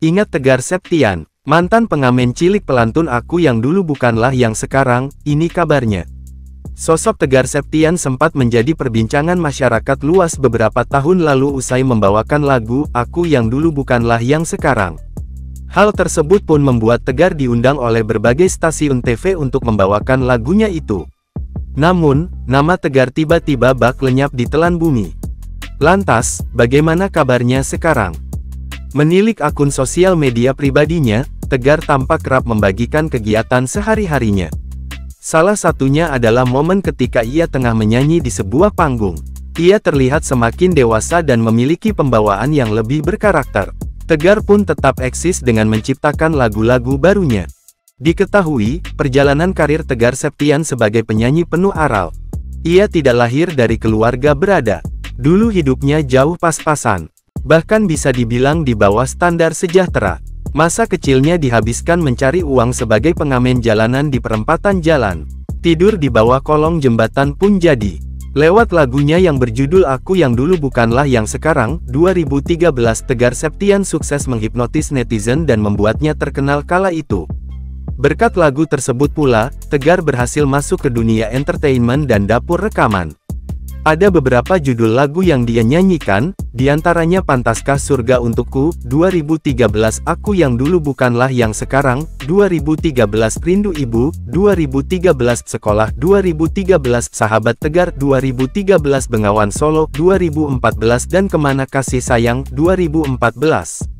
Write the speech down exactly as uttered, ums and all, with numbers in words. Ingat Tegar Septian, mantan pengamen cilik pelantun Aku Yang Dulu Bukanlah Yang Sekarang, ini kabarnya. Sosok Tegar Septian sempat menjadi perbincangan masyarakat luas beberapa tahun lalu usai membawakan lagu Aku Yang Dulu Bukanlah Yang Sekarang. Hal tersebut pun membuat Tegar diundang oleh berbagai stasiun T V untuk membawakan lagunya itu. Namun, nama Tegar tiba-tiba bak lenyap di telan bumi. Lantas, bagaimana kabarnya sekarang? Menilik akun sosial media pribadinya, Tegar tampak kerap membagikan kegiatan sehari-harinya. Salah satunya adalah momen ketika ia tengah menyanyi di sebuah panggung. Ia terlihat semakin dewasa dan memiliki pembawaan yang lebih berkarakter. Tegar pun tetap eksis dengan menciptakan lagu-lagu barunya. Diketahui, perjalanan karir Tegar Septian sebagai penyanyi penuh aral. Ia tidak lahir dari keluarga berada. Dulu hidupnya jauh pas-pasan. Bahkan bisa dibilang di bawah standar sejahtera. Masa kecilnya dihabiskan mencari uang sebagai pengamen jalanan di perempatan jalan. Tidur di bawah kolong jembatan pun jadi. Lewat lagunya yang berjudul Aku Yang Dulu Bukanlah Yang Sekarang, dua ribu tiga belas Tegar Septian sukses menghipnotis netizen dan membuatnya terkenal kala itu. Berkat lagu tersebut pula, Tegar berhasil masuk ke dunia entertainment dan dapur rekaman. Ada beberapa judul lagu yang dia nyanyikan, diantaranya Pantaskah Surga Untukku, dua ribu tiga belas Aku Yang Dulu Bukanlah Yang Sekarang, dua ribu tiga belas Rindu Ibu, dua ribu tiga belas Sekolah, dua ribu tiga belas Sahabat Tegar, dua ribu tiga belas Bengawan Solo, dua ribu empat belas dan Kemana Kasih Sayang, dua ribu empat belas.